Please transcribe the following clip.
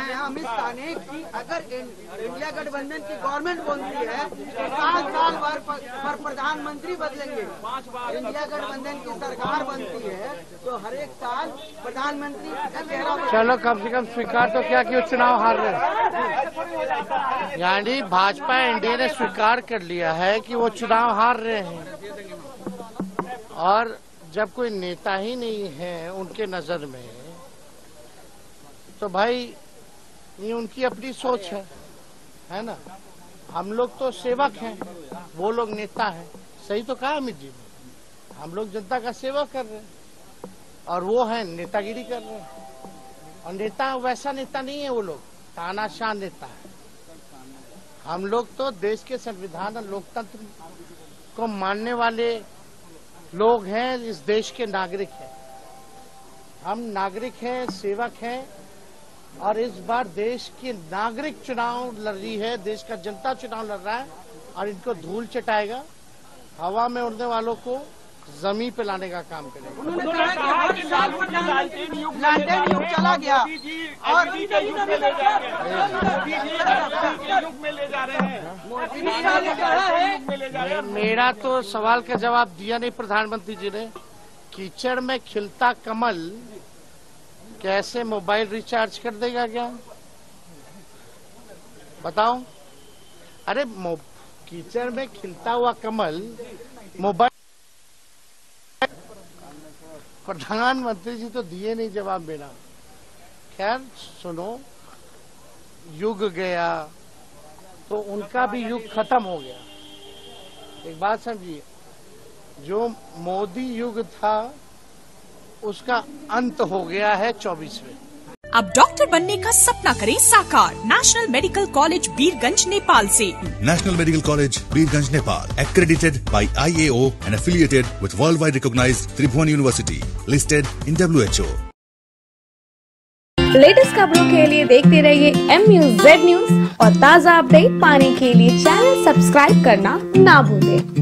है अमित शाह ने कि अगर इंडिया गठबंधन की गवर्नमेंट बनती है तो 7 साल पर प्रधानमंत्री बदलेंगे। इंडिया गठबंधन की सरकार बनती है तो हर एक साल प्रधानमंत्री का चेहरा। चलो कम से कम स्वीकार तो क्या कि चुनाव हार रहे, यानी भाजपा एनडीए ने स्वीकार कर लिया है कि वो चुनाव हार रहे हैं। और जब कोई नेता ही नहीं है उनके नजर में तो भाई ये उनकी अपनी सोच है ना। हम लोग तो सेवक हैं, वो लोग नेता हैं। सही तो कहा अमित जी ने, हम लोग जनता का सेवा कर रहे हैं और वो है नेतागिरी कर रहे हैं। और नेता वैसा नेता नहीं है, वो लोग तानाशाह नेता है। हम लोग तो देश के संविधान और लोकतंत्र को मानने वाले लोग हैं, इस देश के नागरिक हैं। हम नागरिक हैं, सेवक हैं। और इस बार देश के नागरिक चुनाव लड़ रही है, देश का जनता चुनाव लड़ रहा है। और इनको धूल चटाएगा, हवा में उड़ने वालों को जमीन पे लाने का काम करेगा। उन्होंने कहा कि लालटेन युग चला गया और युग में ले जा रहे हैं। मेरा तो सवाल का जवाब दिया नहीं प्रधानमंत्री जी ने। कीचड़ में खिलता कमल कैसे मोबाइल रिचार्ज कर देगा क्या, बताओ। अरे कीचड़ में खिलता हुआ कमल मोबाइल, प्रधानमंत्री जी तो दिए नहीं जवाब मेरा। खैर सुनो, युग गया तो उनका भी युग खत्म हो गया। एक बात समझिए, जो मोदी युग था उसका अंत हो गया है 24 में। अब डॉक्टर बनने का सपना करें साकार, national medical college Birgunj Nepal से। National medical college Birgunj Nepal, accredited by IAO and affiliated with worldwide recognized Tribhuvan university, listed in WHO। Latest खबरों के लिए देखते रहिए EMUZ न्यूज़ और ताज़ा अपडेट पाने के लिए चैनल सब्सक्राइब करना ना भूलें।